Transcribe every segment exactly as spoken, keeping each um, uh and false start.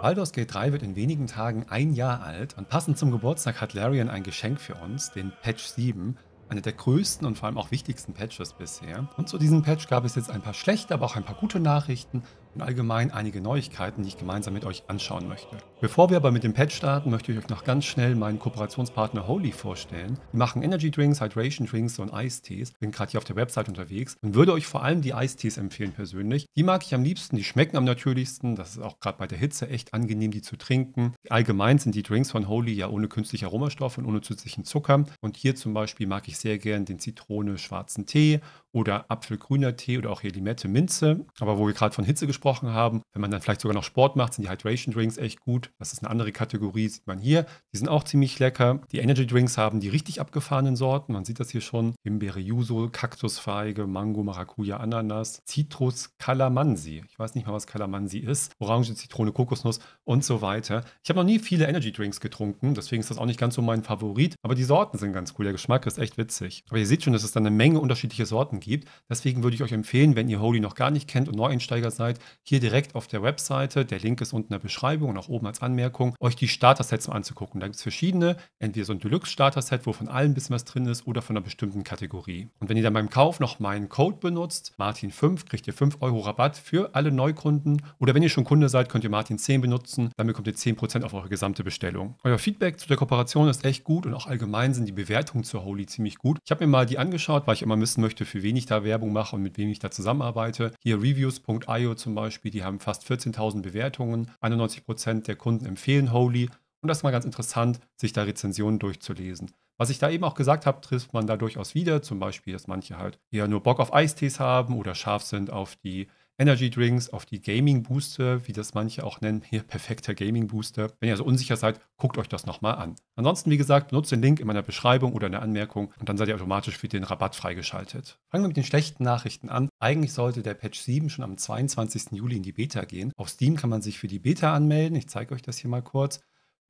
Baldur's Gate drei wird in wenigen Tagen ein Jahr alt und passend zum Geburtstag hat Larian ein Geschenk für uns, den Patch sieben, einer der größten und vor allem auch wichtigsten Patches bisher. Und zu diesem Patch gab es jetzt ein paar schlechte, aber auch ein paar gute Nachrichten und allgemein einige Neuigkeiten, die ich gemeinsam mit euch anschauen möchte. Bevor wir aber mit dem Patch starten, möchte ich euch noch ganz schnell meinen Kooperationspartner Holy vorstellen. Die machen Energy Drinks, Hydration Drinks und Eistees. Bin gerade hier auf der Website unterwegs und würde euch vor allem die Eistees empfehlen persönlich. Die mag ich am liebsten, die schmecken am natürlichsten. Das ist auch gerade bei der Hitze echt angenehm, die zu trinken. Allgemein sind die Drinks von Holy ja ohne künstliche Aromastoffe und ohne zusätzlichen Zucker. Und hier zum Beispiel mag ich sehr gern den Zitrone-schwarzen Tee oder Apfelgrüner Tee oder auch hier Limette-Minze. Aber wo wir gerade von Hitze gesprochen haben, wenn man dann vielleicht sogar noch Sport macht, sind die Hydration Drinks echt gut. Das ist eine andere Kategorie, sieht man hier. Die sind auch ziemlich lecker. Die Energy Drinks haben die richtig abgefahrenen Sorten. Man sieht das hier schon. Himbeere Yuzu, Kaktusfeige, Mango, Maracuja, Ananas, Zitrus, Kalamansi. Ich weiß nicht mal, was Kalamansi ist. Orange, Zitrone, Kokosnuss und so weiter. Ich habe noch nie viele Energy Drinks getrunken, deswegen ist das auch nicht ganz so mein Favorit. Aber die Sorten sind ganz cool. Der Geschmack ist echt witzig. Aber ihr seht schon, dass es dann eine Menge unterschiedliche Sorten gibt. Deswegen würde ich euch empfehlen, wenn ihr Holy noch gar nicht kennt und Neueinsteiger seid, hier direkt auf der Webseite, der Link ist unten in der Beschreibung und auch oben als Anmerkung, euch die Starter-Sets mal anzugucken. Da gibt es verschiedene, entweder so ein Deluxe-Starter-Set, wo von allem ein bisschen was drin ist oder von einer bestimmten Kategorie. Und wenn ihr dann beim Kauf noch meinen Code benutzt, Martin fünf, kriegt ihr fünf Euro Rabatt für alle Neukunden. Oder wenn ihr schon Kunde seid, könnt ihr Martin zehn benutzen, dann bekommt ihr zehn Prozent auf eure gesamte Bestellung. Euer Feedback zu der Kooperation ist echt gut und auch allgemein sind die Bewertungen zu Holy ziemlich gut. Ich habe mir mal die angeschaut, weil ich immer wissen möchte, für wen ich da Werbung mache und mit wem ich da zusammenarbeite. Hier reviews punkt i o zum Beispiel, die haben fast vierzehntausend Bewertungen, einundneunzig Prozent der Kunden empfehlen Holy und das ist mal ganz interessant, sich da Rezensionen durchzulesen. Was ich da eben auch gesagt habe, trifft man da durchaus wieder, zum Beispiel, dass manche halt eher nur Bock auf Eistees haben oder scharf sind auf die Energy Drinks, auf die Gaming Booster, wie das manche auch nennen, hier perfekter Gaming Booster. Wenn ihr also unsicher seid, guckt euch das nochmal an. Ansonsten, wie gesagt, benutzt den Link in meiner Beschreibung oder in der Anmerkung und dann seid ihr automatisch für den Rabatt freigeschaltet. Fangen wir mit den schlechten Nachrichten an. Eigentlich sollte der Patch sieben schon am zweiundzwanzigsten Juli in die Beta gehen. Auf Steam kann man sich für die Beta anmelden. Ich zeige euch das hier mal kurz.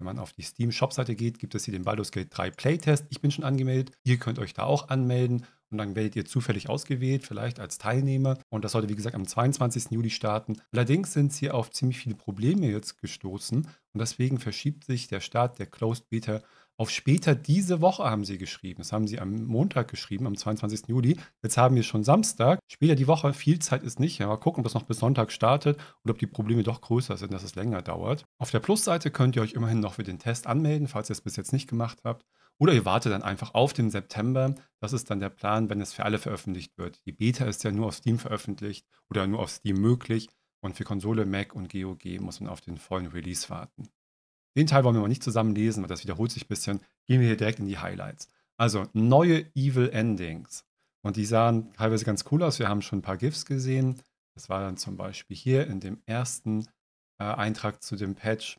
Wenn man auf die Steam-Shop-Seite geht, gibt es hier den Baldur's Gate drei Playtest. Ich bin schon angemeldet. Ihr könnt euch da auch anmelden. Und dann werdet ihr zufällig ausgewählt, vielleicht als Teilnehmer. Und das sollte, wie gesagt, am zweiundzwanzigsten Juli starten. Allerdings sind sie auf ziemlich viele Probleme jetzt gestoßen. Und deswegen verschiebt sich der Start der Closed Beta auf später diese Woche, haben sie geschrieben. Das haben sie am Montag geschrieben, am zweiundzwanzigsten Juli. Jetzt haben wir schon Samstag. Später die Woche, viel Zeit ist nicht. Ja, mal gucken, ob das noch bis Sonntag startet und ob die Probleme doch größer sind, dass es länger dauert. Auf der Plusseite könnt ihr euch immerhin noch für den Test anmelden, falls ihr es bis jetzt nicht gemacht habt. Oder ihr wartet dann einfach auf den September. Das ist dann der Plan, wenn es für alle veröffentlicht wird. Die Beta ist ja nur auf Steam veröffentlicht oder nur auf Steam möglich. Und für Konsole, Mac und G O G muss man auf den vollen Release warten. Den Teil wollen wir mal nicht zusammenlesen, weil das wiederholt sich ein bisschen. Gehen wir hier direkt in die Highlights. Also neue Evil Endings. Und die sahen teilweise ganz cool aus. Wir haben schon ein paar GIFs gesehen. Das war dann zum Beispiel hier in dem ersten äh, Eintrag zu dem Patch.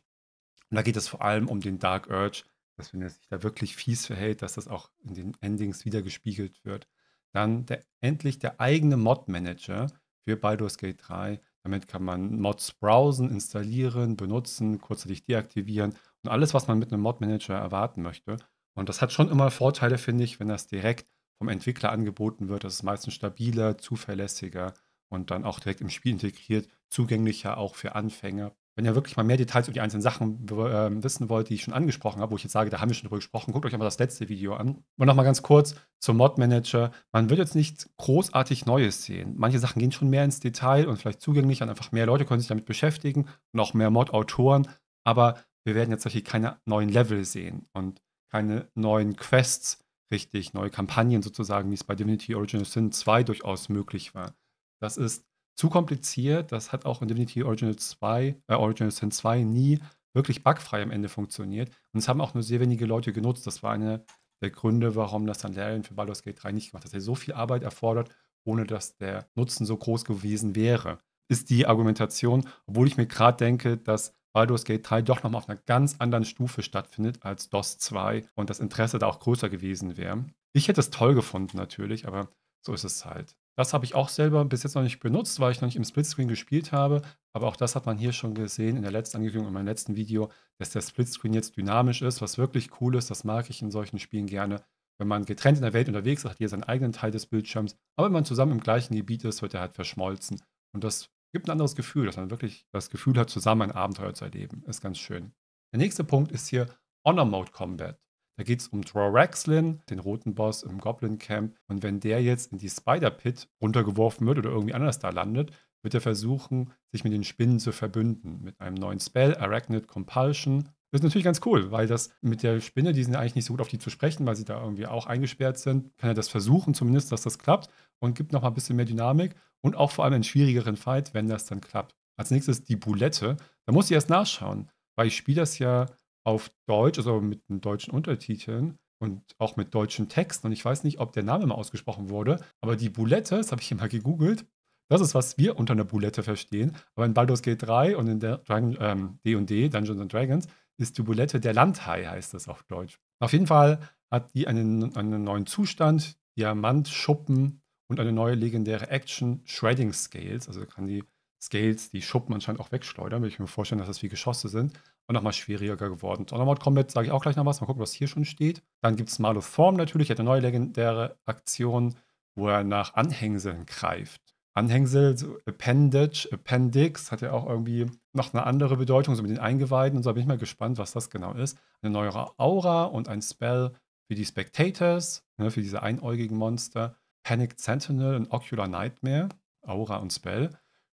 Und da geht es vor allem um den Dark Urge, dass wenn er sich da wirklich fies verhält, dass das auch in den Endings wieder gespiegelt wird. Dann der, endlich der eigene Mod Manager für Baldur's Gate drei. Damit kann man Mods browsen, installieren, benutzen, kurzzeitig deaktivieren und alles, was man mit einem Mod Manager erwarten möchte. Und das hat schon immer Vorteile, finde ich, wenn das direkt vom Entwickler angeboten wird. Das ist meistens stabiler, zuverlässiger und dann auch direkt im Spiel integriert, zugänglicher auch für Anfänger. Wenn ihr wirklich mal mehr Details über die einzelnen Sachen äh, wissen wollt, die ich schon angesprochen habe, wo ich jetzt sage, da haben wir schon drüber gesprochen, guckt euch einfach das letzte Video an. Und nochmal ganz kurz zum Mod Manager. Man wird jetzt nicht großartig Neues sehen. Manche Sachen gehen schon mehr ins Detail und vielleicht zugänglicher und einfach mehr Leute können sich damit beschäftigen und auch mehr Mod-Autoren. Aber wir werden jetzt solche keine neuen Level sehen und keine neuen Quests, richtig, neue Kampagnen sozusagen, wie es bei Divinity Original Sin zwei durchaus möglich war. Das ist zu kompliziert, das hat auch in Divinity Original, zwei, äh, Original Sin zwei nie wirklich bugfrei am Ende funktioniert. Und es haben auch nur sehr wenige Leute genutzt. Das war einer der Gründe, warum das dann Larian für Baldur's Gate drei nicht gemacht hat. Dass er so viel Arbeit erfordert, ohne dass der Nutzen so groß gewesen wäre. Ist die Argumentation, obwohl ich mir gerade denke, dass Baldur's Gate drei doch nochmal auf einer ganz anderen Stufe stattfindet als DOS zwei und das Interesse da auch größer gewesen wäre. Ich hätte es toll gefunden natürlich, aber so ist es halt. Das habe ich auch selber bis jetzt noch nicht benutzt, weil ich noch nicht im Splitscreen gespielt habe. Aber auch das hat man hier schon gesehen in der letzten Ankündigung, in meinem letzten Video, dass der Splitscreen jetzt dynamisch ist, was wirklich cool ist. Das mag ich in solchen Spielen gerne. Wenn man getrennt in der Welt unterwegs ist, hat jeder seinen eigenen Teil des Bildschirms. Aber wenn man zusammen im gleichen Gebiet ist, wird er halt verschmolzen. Und das gibt ein anderes Gefühl, dass man wirklich das Gefühl hat, zusammen ein Abenteuer zu erleben. Ist ganz schön. Der nächste Punkt ist hier Honor Mode Combat. Da geht es um Draxlin, den roten Boss im Goblin Camp. Und wenn der jetzt in die Spider Pit runtergeworfen wird oder irgendwie anders da landet, wird er versuchen, sich mit den Spinnen zu verbünden. Mit einem neuen Spell, Arachnid Compulsion. Das ist natürlich ganz cool, weil das mit der Spinne, die sind eigentlich nicht so gut auf die zu sprechen, weil sie da irgendwie auch eingesperrt sind, kann er das versuchen zumindest, dass das klappt und gibt nochmal ein bisschen mehr Dynamik und auch vor allem einen schwierigeren Fight, wenn das dann klappt. Als nächstes die Bulette. Da muss ich erst nachschauen, weil ich spiele das ja auf Deutsch, also mit den deutschen Untertiteln und auch mit deutschen Texten und ich weiß nicht, ob der Name mal ausgesprochen wurde, aber die Bulette, das habe ich hier mal gegoogelt, das ist, was wir unter einer Bulette verstehen, aber in Baldur's Gate drei und in der Dragon, ähm, D und D, Dungeons and Dragons, ist die Bulette der Landhai, heißt das auf Deutsch. Auf jeden Fall hat die einen, einen neuen Zustand, Diamantschuppen und eine neue legendäre Action, Shredding Scales. Also kann die Scales, die Schuppen anscheinend auch wegschleudern, will ich mir vorstellen, dass das wie Geschosse sind. Und nochmal schwieriger geworden. Honor Mode Combat sage ich auch gleich noch was, mal gucken, was hier schon steht. Dann gibt es Malo Form natürlich, er hat eine neue legendäre Aktion, wo er nach Anhängseln greift. Anhängsel, so Appendage, Appendix, hat ja auch irgendwie noch eine andere Bedeutung, so mit den Eingeweiden und so, bin ich mal gespannt, was das genau ist. Eine neuere Aura und ein Spell für die Spectators, ne, für diese einäugigen Monster. Panic Sentinel und Ocular Nightmare, Aura und Spell.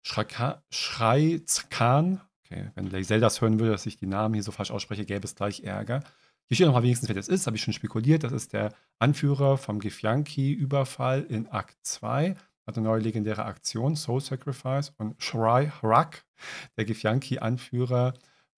Schraka, Schrei, Zkan, okay, wenn Lae'zel das hören würde, dass ich die Namen hier so falsch ausspreche, gäbe es gleich Ärger. Hier steht nochmal wenigstens, wer das ist, habe ich schon spekuliert, das ist der Anführer vom Gefyanki-Überfall in Akt zwei. Hat eine neue legendäre Aktion, Soul Sacrifice und Shrai Harak, der Gefyanki-Anführer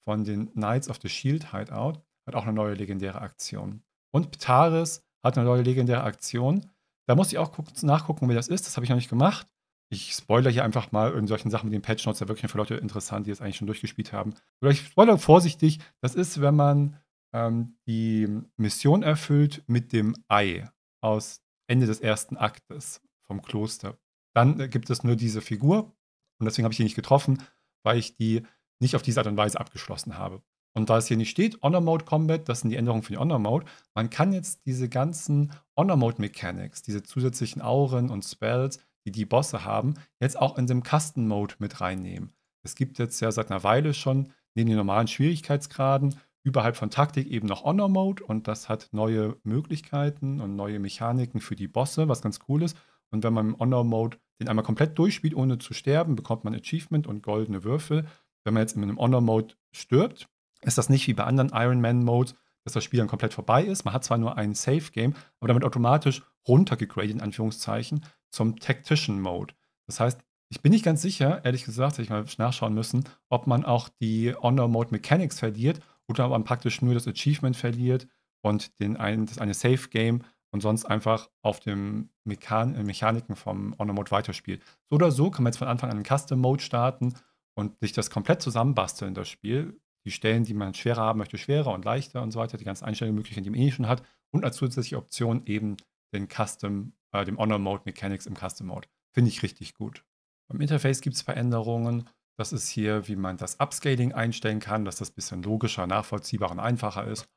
von den Knights of the Shield Hideout, hat auch eine neue legendäre Aktion. Und Ptaris hat eine neue legendäre Aktion. Da muss ich auch nachgucken, wer das ist. Das habe ich noch nicht gemacht. Ich spoilere hier einfach mal in solchen Sachen mit den Patch Notes, da wirklich für Leute interessant, die das eigentlich schon durchgespielt haben. Oder ich spoilere vorsichtig, das ist, wenn man ähm, die Mission erfüllt mit dem Ei aus Ende des ersten Aktes. Vom Kloster. Dann gibt es nur diese Figur und deswegen habe ich die nicht getroffen, weil ich die nicht auf diese Art und Weise abgeschlossen habe. Und da es hier nicht steht, Honor Mode Combat, das sind die Änderungen für die Honor Mode, man kann jetzt diese ganzen Honor Mode Mechanics, diese zusätzlichen Auren und Spells, die die Bosse haben, jetzt auch in dem Custom-Mode mit reinnehmen. Es gibt jetzt ja seit einer Weile schon neben den normalen Schwierigkeitsgraden überhalb von Taktik eben noch Honor Mode und das hat neue Möglichkeiten und neue Mechaniken für die Bosse, was ganz cool ist. Und wenn man im Honor-Mode den einmal komplett durchspielt, ohne zu sterben, bekommt man Achievement und goldene Würfel. Wenn man jetzt in einem Honor-Mode stirbt, ist das nicht wie bei anderen Iron-Man-Modes, dass das Spiel dann komplett vorbei ist. Man hat zwar nur ein Safe-Game, aber damit automatisch runtergegradet, in Anführungszeichen, zum Tactician-Mode. Das heißt, ich bin nicht ganz sicher, ehrlich gesagt, hätte ich mal nachschauen müssen, ob man auch die Honor-Mode-Mechanics verliert oder ob man praktisch nur das Achievement verliert und den ein, das eine Safe-Game und sonst einfach auf den Mechan Mechaniken vom Honor Mode weiterspielt. So oder so kann man jetzt von Anfang an einen Custom Mode starten und sich das komplett zusammenbasteln, das Spiel. Die Stellen, die man schwerer haben möchte, schwerer und leichter und so weiter, die ganzen Einstellungsmöglichkeiten, die man eh schon hat. Und als zusätzliche Option eben den Custom, äh, dem Honor Mode Mechanics im Custom Mode. Finde ich richtig gut. Beim Interface gibt es Veränderungen. Das ist hier, wie man das Upscaling einstellen kann, dass das ein bisschen logischer, nachvollziehbarer und einfacher ist.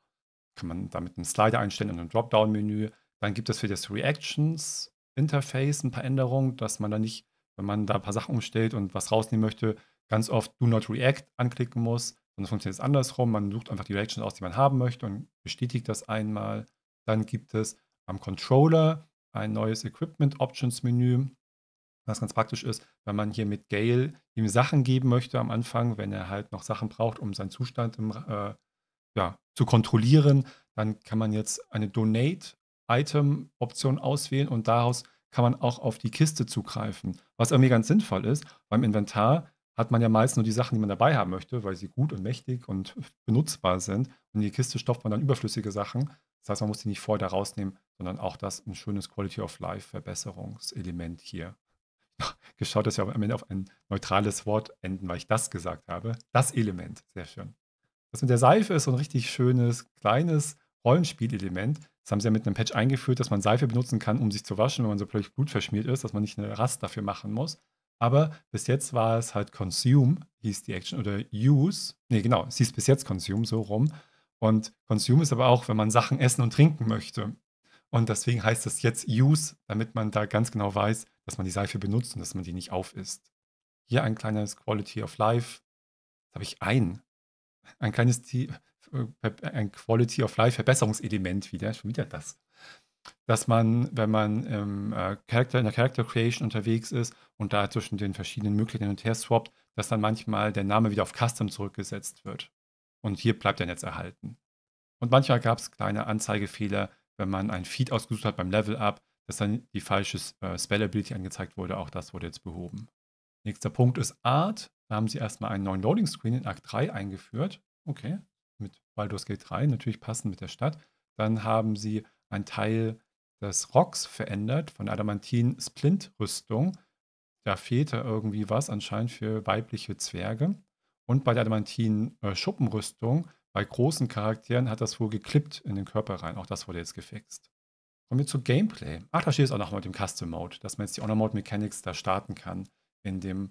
Kann man damit einen Slider einstellen und ein Dropdown-Menü. Dann gibt es für das Reactions-Interface ein paar Änderungen, dass man da nicht, wenn man da ein paar Sachen umstellt und was rausnehmen möchte, ganz oft Do Not React anklicken muss. Sonst funktioniert es andersrum. Man sucht einfach die Reactions aus, die man haben möchte und bestätigt das einmal. Dann gibt es am Controller ein neues Equipment-Options-Menü, was ganz praktisch ist, wenn man hier mit Gale ihm Sachen geben möchte am Anfang, wenn er halt noch Sachen braucht, um seinen Zustand im, äh, ja, zu kontrollieren. Dann kann man jetzt eine Donate Item-Option auswählen und daraus kann man auch auf die Kiste zugreifen. Was irgendwie ganz sinnvoll ist, beim Inventar hat man ja meist nur die Sachen, die man dabei haben möchte, weil sie gut und mächtig und benutzbar sind. Und in die Kiste stopft man dann überflüssige Sachen. Das heißt, man muss die nicht vorher da rausnehmen, sondern auch das ein schönes Quality-of-Life-Verbesserungselement hier. Geschaut, dass wir am Ende auf ein neutrales Wort enden, weil ich das gesagt habe. Das Element, sehr schön. Das mit der Seife ist so ein richtig schönes, kleines Rollenspielelement. Das haben sie ja mit einem Patch eingeführt, dass man Seife benutzen kann, um sich zu waschen, wenn man so plötzlich blutverschmiert ist, dass man nicht eine Rast dafür machen muss. Aber bis jetzt war es halt Consume, hieß die Action, oder Use. Nee, genau, es hieß bis jetzt Consume, so rum. Und Consume ist aber auch, wenn man Sachen essen und trinken möchte. Und deswegen heißt das jetzt Use, damit man da ganz genau weiß, dass man die Seife benutzt und dass man die nicht aufisst. Hier ein kleines Quality of Life. Da habe ich ein. Ein kleines ein Quality of Life Verbesserungselement wieder. Schon wieder das. Dass man, wenn man im, äh, Charakter, in der Character Creation unterwegs ist und da zwischen den verschiedenen Möglichkeiten hin und her swappt, dass dann manchmal der Name wieder auf Custom zurückgesetzt wird. Und hier bleibt er jetzt erhalten. Und manchmal gab es kleine Anzeigefehler, wenn man einen Feed ausgesucht hat beim Level-Up, dass dann die falsche äh, Spell-Ability angezeigt wurde. Auch das wurde jetzt behoben. Nächster Punkt ist Art. Da haben sie erstmal einen neuen Loading-Screen in Akt drei eingeführt. Okay, mit Baldur's Gate drei, natürlich passend mit der Stadt. Dann haben sie einen Teil des Rocks verändert, von Adamantin-Splint-Rüstung. Da fehlte irgendwie was anscheinend für weibliche Zwerge. Und bei der Adamantin-Schuppenrüstung, bei großen Charakteren, hat das wohl geklippt in den Körper rein. Auch das wurde jetzt gefixt. Kommen wir zu Gameplay. Ach, da steht es auch noch mit dem Custom-Mode, dass man jetzt die Honor-Mode-Mechanics da starten kann in dem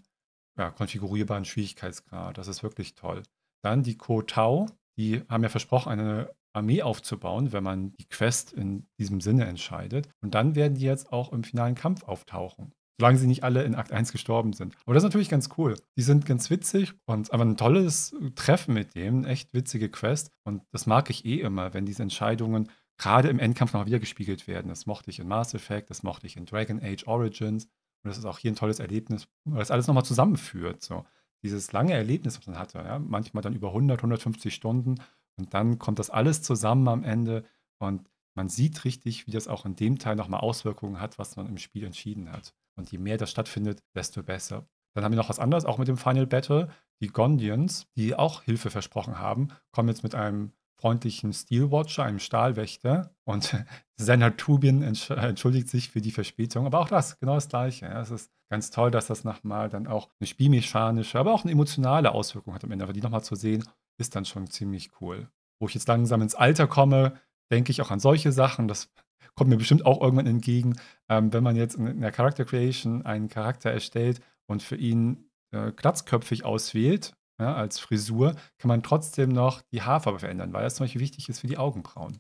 ja, konfigurierbaren Schwierigkeitsgrad. Das ist wirklich toll. Dann die Kotau. Die haben ja versprochen, eine Armee aufzubauen, wenn man die Quest in diesem Sinne entscheidet. Und dann werden die jetzt auch im finalen Kampf auftauchen. Solange sie nicht alle in Akt eins gestorben sind. Aber das ist natürlich ganz cool. Die sind ganz witzig und aber ein tolles Treffen mit dem, echt witzige Quest. Und das mag ich eh immer, wenn diese Entscheidungen gerade im Endkampf nochmal wieder gespiegelt werden. Das mochte ich in Mass Effect, das mochte ich in Dragon Age Origins. Und das ist auch hier ein tolles Erlebnis, weil das alles nochmal zusammenführt. So. Dieses lange Erlebnis, was man hatte, ja? Manchmal dann über hundert, hundertfünfzig Stunden. Und dann kommt das alles zusammen am Ende. Und man sieht richtig, wie das auch in dem Teil nochmal Auswirkungen hat, was man im Spiel entschieden hat. Und je mehr das stattfindet, desto besser. Dann haben wir noch was anderes, auch mit dem Final Battle. Die Gondians, die auch Hilfe versprochen haben, kommen jetzt mit einem freundlichen Steelwatcher, einem Stahlwächter. Und Senatubien entschuldigt sich für die Verspätung. Aber auch das, genau das Gleiche. Ja, es ist ganz toll, dass das nochmal dann auch eine spielmechanische, aber auch eine emotionale Auswirkung hat am Ende. Aber die nochmal zu sehen, ist dann schon ziemlich cool. Wo ich jetzt langsam ins Alter komme, denke ich auch an solche Sachen. Das kommt mir bestimmt auch irgendwann entgegen, ähm, wenn man jetzt in der Character Creation einen Charakter erstellt und für ihn äh, glatzköpfig auswählt, ja, als Frisur, kann man trotzdem noch die Haarfarbe verändern, weil das zum Beispiel wichtig ist für die Augenbrauen.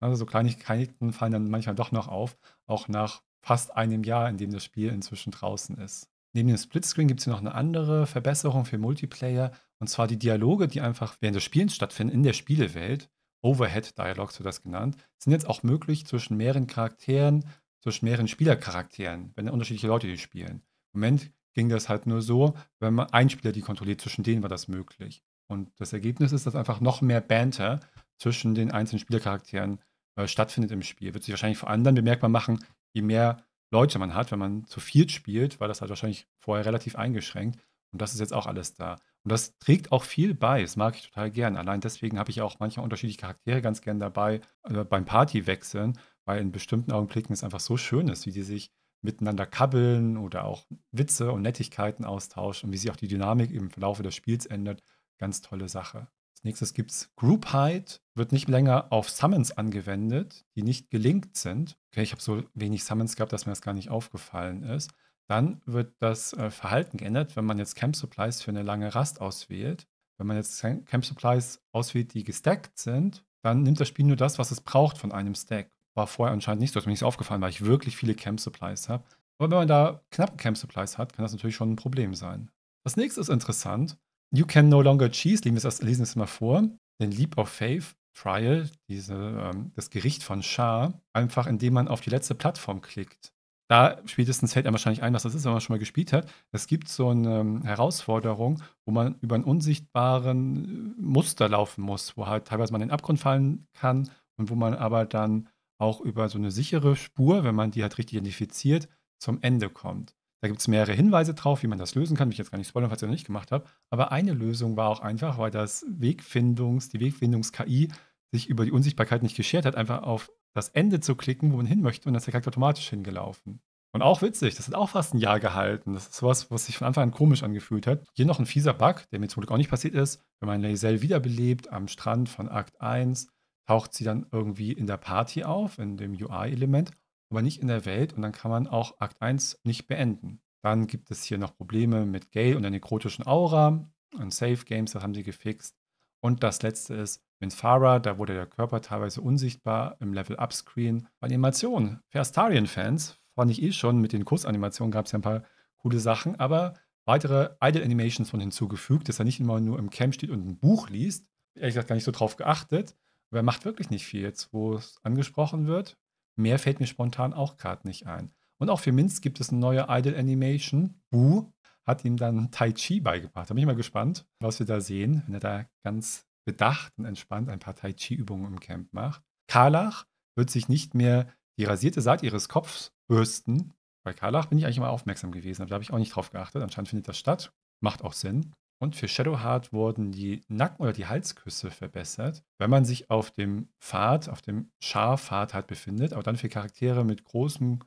Also so Kleinigkeiten fallen dann manchmal doch noch auf, auch nach fast einem Jahr, in dem das Spiel inzwischen draußen ist. Neben dem Split Screen gibt es hier noch eine andere Verbesserung für Multiplayer, und zwar die Dialoge, die einfach während des Spielens stattfinden in der Spielewelt. Overhead-Dialogs wird das genannt, sind jetzt auch möglich zwischen mehreren Charakteren, zwischen mehreren Spielercharakteren, wenn unterschiedliche Leute die spielen. Im Moment ging das halt nur so, wenn man einen Spieler die kontrolliert, zwischen denen war das möglich. Und das Ergebnis ist, dass einfach noch mehr Banter zwischen den einzelnen Spielercharakteren äh, stattfindet im Spiel. Wird sich wahrscheinlich vor anderen bemerkbar machen, je mehr Leute man hat, wenn man zu viert spielt, war das halt wahrscheinlich vorher relativ eingeschränkt. Und das ist jetzt auch alles da. Und das trägt auch viel bei. Das mag ich total gern. Allein deswegen habe ich auch manchmal unterschiedliche Charaktere ganz gern dabei, äh, beim Partywechseln, weil in bestimmten Augenblicken es einfach so schön ist, wie die sich miteinander kabbeln oder auch Witze und Nettigkeiten austauschen und wie sich auch die Dynamik im Laufe des Spiels ändert. Ganz tolle Sache. Als nächstes gibt es Group Hide. Wird nicht länger auf Summons angewendet, die nicht gelinkt sind. Okay, ich habe so wenig Summons gehabt, dass mir das gar nicht aufgefallen ist. Dann wird das äh, Verhalten geändert, wenn man jetzt Camp Supplies für eine lange Rast auswählt. Wenn man jetzt Camp Supplies auswählt, die gestackt sind, dann nimmt das Spiel nur das, was es braucht von einem Stack. War vorher anscheinend nicht so, ist mir nichts aufgefallen, weil ich wirklich viele Camp Supplies habe. Aber wenn man da knappe Camp Supplies hat, kann das natürlich schon ein Problem sein. Das nächste ist interessant. You can no longer cheese, lesen wir das, lesen wir das mal vor. Den Leap of Faith Trial, diese, ähm, das Gericht von Shah, einfach indem man auf die letzte Plattform klickt. Da spätestens fällt einem wahrscheinlich ein, was das ist, wenn man schon mal gespielt hat. Es gibt so eine Herausforderung, wo man über einen unsichtbaren Muster laufen muss, wo halt teilweise man in den Abgrund fallen kann und wo man aber dann auch über so eine sichere Spur, wenn man die halt richtig identifiziert, zum Ende kommt. Da gibt es mehrere Hinweise drauf, wie man das lösen kann. Ich will jetzt gar nicht spoilern, falls ich das noch nicht gemacht habe. Aber eine Lösung war auch einfach, weil das Wegfindungs, die Wegfindungs-K I sich über die Unsichtbarkeit nicht geschert hat, einfach auf das Ende zu klicken, wo man hin möchte, und dann ist der Charakter automatisch hingelaufen. Und auch witzig, das hat auch fast ein Jahr gehalten. Das ist sowas, was sich von Anfang an komisch angefühlt hat. Hier noch ein fieser Bug, der mir zum Glück auch nicht passiert ist. Wenn man Lae'zel wiederbelebt am Strand von Akt eins, taucht sie dann irgendwie in der Party auf, in dem U I-Element, aber nicht in der Welt, und dann kann man auch Akt eins nicht beenden. Dann gibt es hier noch Probleme mit Gale und der nekrotischen Aura und Safe Games, das haben sie gefixt. Und das letzte ist Mintara, da wurde der Körper teilweise unsichtbar im Level-Up-Screen. Animationen. Für Astarion-Fans fand ich eh schon, mit den Kursanimationen gab es ja ein paar coole Sachen, aber weitere Idle Animations von hinzugefügt, dass er nicht immer nur im Camp steht und ein Buch liest. Ehrlich gesagt gar nicht so drauf geachtet. Aber er macht wirklich nicht viel jetzt, wo es angesprochen wird. Mehr fällt mir spontan auch gerade nicht ein. Und auch für Minz gibt es eine neue Idle Animation. Bu hat ihm dann Tai Chi beigebracht. Da bin ich mal gespannt, was wir da sehen, wenn er da ganz bedacht und entspannt ein paar Tai Chi-Übungen im Camp macht. Karlach wird sich nicht mehr die rasierte Seite ihres Kopfs bürsten. Bei Karlach bin ich eigentlich immer aufmerksam gewesen, aber da habe ich auch nicht drauf geachtet. Anscheinend findet das statt. Macht auch Sinn. Und für Shadowheart wurden die Nacken- oder die Halsküsse verbessert, wenn man sich auf dem Pfad, auf dem Scharpfad halt befindet. Aber dann für Charaktere mit großem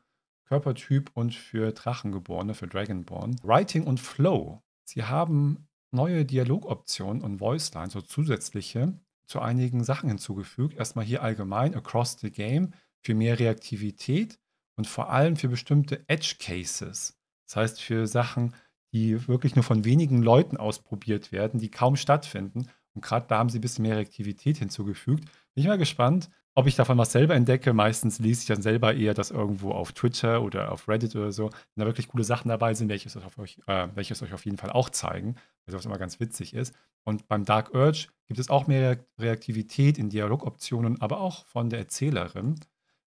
Körpertyp und für Drachengeborene, für Dragonborn. Writing und Flow. Sie haben neue Dialogoptionen und Voicelines, so zusätzliche, zu einigen Sachen hinzugefügt. Erstmal hier allgemein, across the game, für mehr Reaktivität und vor allem für bestimmte Edge-Cases. Das heißt für Sachen, die wirklich nur von wenigen Leuten ausprobiert werden, die kaum stattfinden. Und gerade da haben sie ein bisschen mehr Reaktivität hinzugefügt. Bin ich mal gespannt, ob ich davon was selber entdecke. Meistens lese ich dann selber eher das irgendwo auf Twitter oder auf Reddit oder so. Wenn da wirklich coole Sachen dabei sind, werde ich es euch, äh, werde ich es euch auf jeden Fall auch zeigen, weil sowas immer ganz witzig ist. Und beim Dark Urge gibt es auch mehr Reaktivität in Dialogoptionen, aber auch von der Erzählerin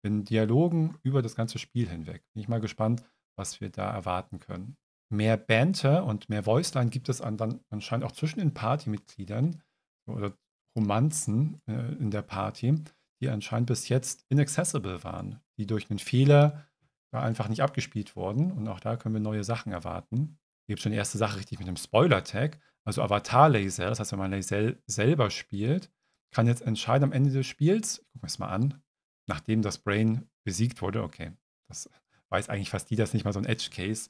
in Dialogen über das ganze Spiel hinweg. Bin ich mal gespannt, was wir da erwarten können. Mehr Banter und mehr Voiceline gibt es dann anscheinend auch zwischen den Partymitgliedern oder Romanzen äh, in der Party, die anscheinend bis jetzt inaccessible waren, die durch einen Fehler einfach nicht abgespielt wurden. Und auch da können wir neue Sachen erwarten. Hier gibt es schon die erste Sache richtig mit einem Spoiler-Tag, also Avatar-Lae'zel. Das heißt, wenn man Lae'zel selber spielt, kann jetzt entscheiden am Ende des Spiels, ich gucke mir das mal an, nachdem das Brain besiegt wurde, okay, das weiß eigentlich fast die, das nicht mal so ein Edge-Case,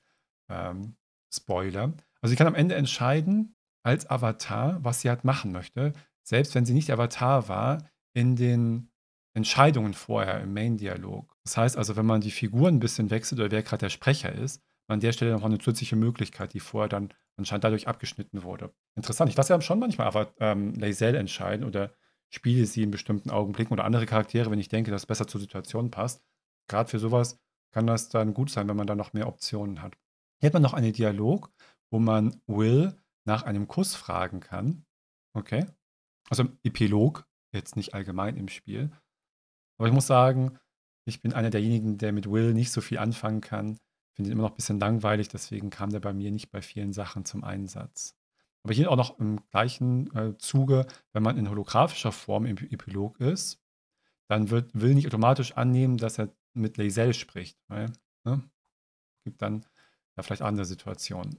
Ähm, Spoiler. Also sie kann am Ende entscheiden, als Avatar, was sie halt machen möchte, selbst wenn sie nicht Avatar war, in den Entscheidungen vorher im Main-Dialog. Das heißt also, wenn man die Figuren ein bisschen wechselt oder wer gerade der Sprecher ist, an der Stelle noch eine zusätzliche Möglichkeit, die vorher dann anscheinend dadurch abgeschnitten wurde. Interessant. Ich lasse ja schon manchmal Avatar, ähm, Lae'zel entscheiden oder spiele sie in bestimmten Augenblicken oder andere Charaktere, wenn ich denke, dass es besser zur Situation passt. Gerade für sowas kann das dann gut sein, wenn man dann noch mehr Optionen hat. Hier hat man noch einen Dialog, wo man Will nach einem Kuss fragen kann. Okay. Also im Epilog, jetzt nicht allgemein im Spiel. Aber ich muss sagen, ich bin einer derjenigen, der mit Will nicht so viel anfangen kann. Ich finde ihn immer noch ein bisschen langweilig, deswegen kam der bei mir nicht bei vielen Sachen zum Einsatz. Aber hier auch noch im gleichen äh, Zuge, wenn man in holographischer Form im Epilog ist, dann wird Will nicht automatisch annehmen, dass er mit Lae'zel spricht. Weil, ne? Gibt dann ja, vielleicht andere Situationen.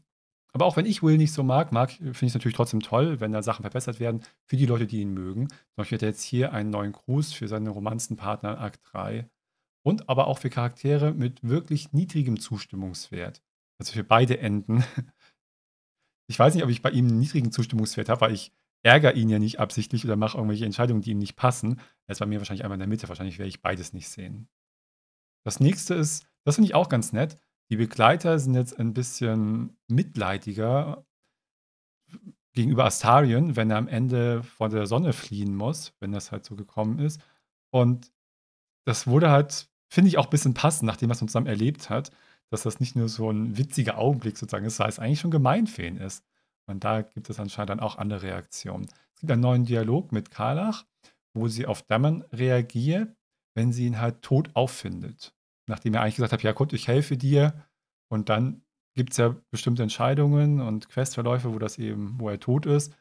Aber auch wenn ich Will nicht so mag, mag finde ich es natürlich trotzdem toll, wenn da Sachen verbessert werden für die Leute, die ihn mögen. Zum Beispiel hat er jetzt hier einen neuen Gruß für seine Romanzenpartner in Akt drei und aber auch für Charaktere mit wirklich niedrigem Zustimmungswert. Also für beide Enden. Ich weiß nicht, ob ich bei ihm einen niedrigen Zustimmungswert habe, weil ich ärgere ihn ja nicht absichtlich oder mache irgendwelche Entscheidungen, die ihm nicht passen. Er ist bei mir wahrscheinlich einmal in der Mitte. Wahrscheinlich werde ich beides nicht sehen. Das nächste ist, das finde ich auch ganz nett, die Begleiter sind jetzt ein bisschen mitleidiger gegenüber Astarion, wenn er am Ende vor der Sonne fliehen muss, wenn das halt so gekommen ist. Und das wurde halt, finde ich, auch ein bisschen passend, nachdem was man zusammen erlebt hat, dass das nicht nur so ein witziger Augenblick sozusagen ist, sondern es eigentlich schon gemein für ihn ist. Und da gibt es anscheinend dann auch andere Reaktionen. Es gibt einen neuen Dialog mit Karlach, wo sie auf Dammon reagiert, wenn sie ihn halt tot auffindet. Nachdem er eigentlich gesagt hat, ja gut, ich helfe dir. Und dann gibt es ja bestimmte Entscheidungen und Questverläufe, wo das eben, wo er tot ist.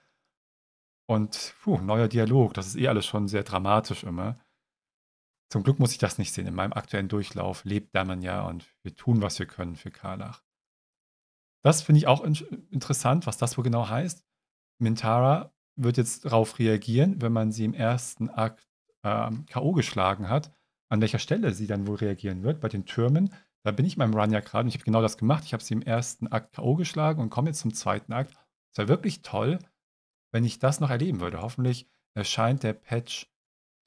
Und puh, neuer Dialog, das ist eh alles schon sehr dramatisch immer. Zum Glück muss ich das nicht sehen. In meinem aktuellen Durchlauf lebt Dammon ja und wir tun, was wir können für Karlach. Das finde ich auch in interessant, was das wohl genau heißt. Mintara wird jetzt darauf reagieren, wenn man sie im ersten Akt äh, K O geschlagen hat. An welcher Stelle sie dann wohl reagieren wird, bei den Türmen. Da bin ich beim Run ja gerade und ich habe genau das gemacht. Ich habe sie im ersten Akt K O geschlagen und komme jetzt zum zweiten Akt. Es wäre wirklich toll, wenn ich das noch erleben würde. Hoffentlich erscheint der Patch,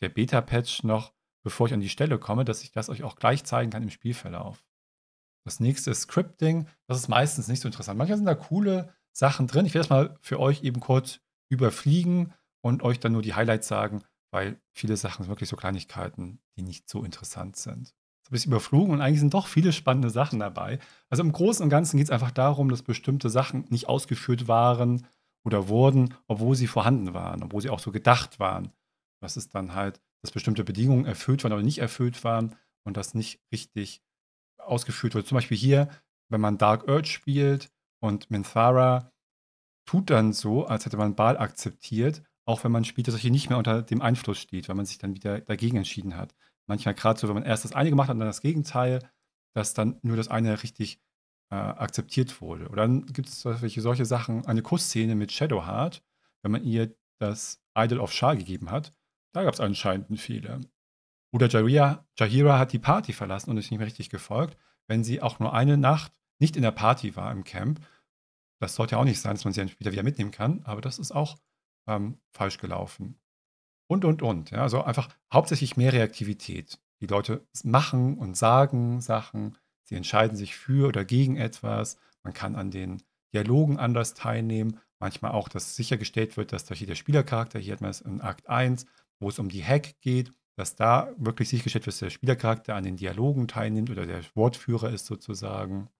der Beta-Patch noch, bevor ich an die Stelle komme, dass ich das euch auch gleich zeigen kann im Spielverlauf. Das nächste ist Scripting. Das ist meistens nicht so interessant. Manchmal sind da coole Sachen drin. Ich werde das mal für euch eben kurz überfliegen und euch dann nur die Highlights sagen, weil viele Sachen sind wirklich so Kleinigkeiten, die nicht so interessant sind. Jetzt bisschen überflogen und eigentlich sind doch viele spannende Sachen dabei. Also im Großen und Ganzen geht es einfach darum, dass bestimmte Sachen nicht ausgeführt waren oder wurden, obwohl sie vorhanden waren, obwohl sie auch so gedacht waren. Das ist dann halt, dass bestimmte Bedingungen erfüllt waren oder nicht erfüllt waren und das nicht richtig ausgeführt wurde. Zum Beispiel hier, wenn man Dark Urge spielt und Mintara tut dann so, als hätte man Baal akzeptiert, auch wenn man spielt, dass das hier nicht mehr unter dem Einfluss steht, weil man sich dann wieder dagegen entschieden hat. Manchmal gerade so, wenn man erst das eine gemacht hat und dann das Gegenteil, dass dann nur das eine richtig äh, akzeptiert wurde. Oder dann gibt es solche Sachen, eine Kussszene mit Shadowheart, wenn man ihr das Idol of Shah gegeben hat, da gab es anscheinend einen Fehler. Oder Jahira, Jahira hat die Party verlassen und ist nicht mehr richtig gefolgt, wenn sie auch nur eine Nacht nicht in der Party war im Camp. Das sollte ja auch nicht sein, dass man sie dann später wieder mitnehmen kann, aber das ist auch ähm, falsch gelaufen. Und, und, und. Ja, also einfach hauptsächlich mehr Reaktivität. Die Leute machen und sagen Sachen, sie entscheiden sich für oder gegen etwas. Man kann an den Dialogen anders teilnehmen. Manchmal auch, dass sichergestellt wird, dass hier der Spielercharakter, hier hat man es in Akt eins, wo es um die Hack geht, dass da wirklich sichergestellt wird, dass der Spielercharakter an den Dialogen teilnimmt oder der Wortführer ist sozusagen.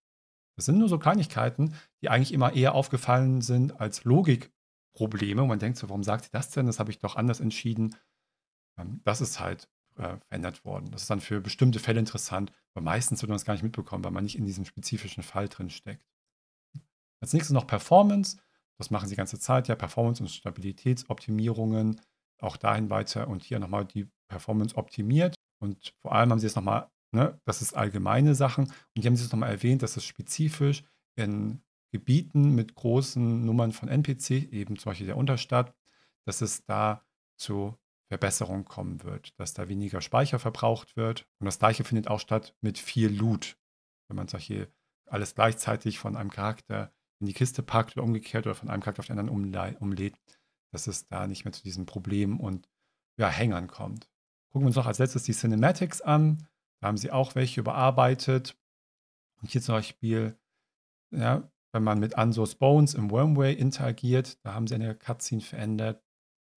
Das sind nur so Kleinigkeiten, die eigentlich immer eher aufgefallen sind als Logikprobleme. Und man denkt so, warum sagt sie das denn? Das habe ich doch anders entschieden. Das ist halt äh, verändert worden. Das ist dann für bestimmte Fälle interessant, aber meistens wird man es gar nicht mitbekommen, weil man nicht in diesem spezifischen Fall drin steckt. Als nächstes noch Performance. Das machen sie die ganze Zeit. Ja, Performance- und Stabilitätsoptimierungen. Auch dahin weiter und hier nochmal die Performance optimiert. Und vor allem haben sie jetzt nochmal, ne, das ist allgemeine Sachen. Und hier haben sie es nochmal erwähnt, dass es spezifisch in Gebieten mit großen Nummern von N P C, eben zum Beispiel der Unterstadt, dass es da zu Verbesserungen kommen wird, dass da weniger Speicher verbraucht wird. Und das Gleiche findet auch statt mit viel Loot. Wenn man solche alles gleichzeitig von einem Charakter in die Kiste packt oder umgekehrt oder von einem Charakter auf den anderen umlädt, dass es da nicht mehr zu diesen Problemen und ja, Hängern kommt. Gucken wir uns noch als letztes die Cinematics an. Da haben sie auch welche überarbeitet. Und hier zum Beispiel, ja, wenn man mit Ansos Bones im Wormway interagiert, da haben sie eine Cutscene verändert.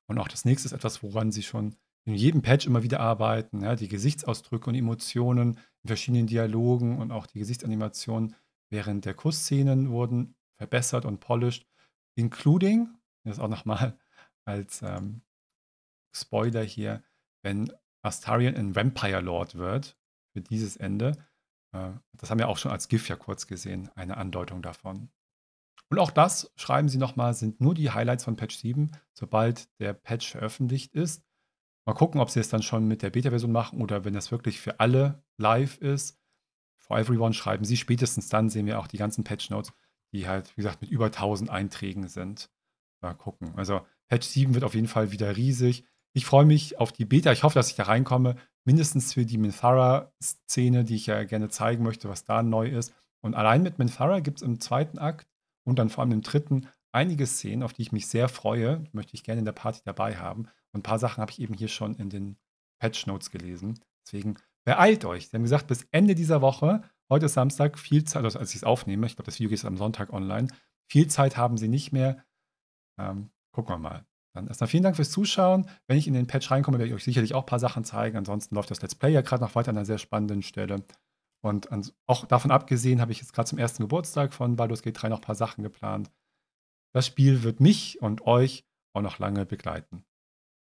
Und auch das nächste ist etwas, woran sie schon in jedem Patch immer wieder arbeiten. Ja, die Gesichtsausdrücke und Emotionen in verschiedenen Dialogen und auch die Gesichtsanimationen während der Kussszenen wurden verbessert und polished. Including, das auch nochmal als ähm, Spoiler hier, wenn Astarion ein Vampire Lord wird, für dieses Ende. Äh, das haben wir auch schon als GIF ja kurz gesehen, eine Andeutung davon. Und auch das, schreiben sie nochmal, sind nur die Highlights von Patch sieben, sobald der Patch veröffentlicht ist. Mal gucken, ob sie es dann schon mit der Beta-Version machen oder wenn das wirklich für alle live ist. For everyone schreiben sie, spätestens dann sehen wir auch die ganzen Patch-Notes, die halt, wie gesagt, mit über tausend Einträgen sind. Mal gucken. Also Patch sieben wird auf jeden Fall wieder riesig. Ich freue mich auf die Beta. Ich hoffe, dass ich da reinkomme. Mindestens für die Mintara-Szene, die ich ja gerne zeigen möchte, was da neu ist. Und allein mit Mintara gibt es im zweiten Akt und dann vor allem im dritten einige Szenen, auf die ich mich sehr freue. Die möchte ich gerne in der Party dabei haben. Und ein paar Sachen habe ich eben hier schon in den Patch-Notes gelesen. Deswegen beeilt euch. Sie haben gesagt, bis Ende dieser Woche, heute ist Samstag, viel Zeit, also als ich es aufnehme, ich glaube, das Video geht am Sonntag online, viel Zeit haben sie nicht mehr. Ähm, gucken wir mal. Dann erstmal vielen Dank fürs Zuschauen. Wenn ich in den Patch reinkomme, werde ich euch sicherlich auch ein paar Sachen zeigen. Ansonsten läuft das Let's Play ja gerade noch weiter an einer sehr spannenden Stelle. Und an, auch davon abgesehen habe ich jetzt gerade zum ersten Geburtstag von Baldur's Gate drei noch ein paar Sachen geplant. Das Spiel wird mich und euch auch noch lange begleiten.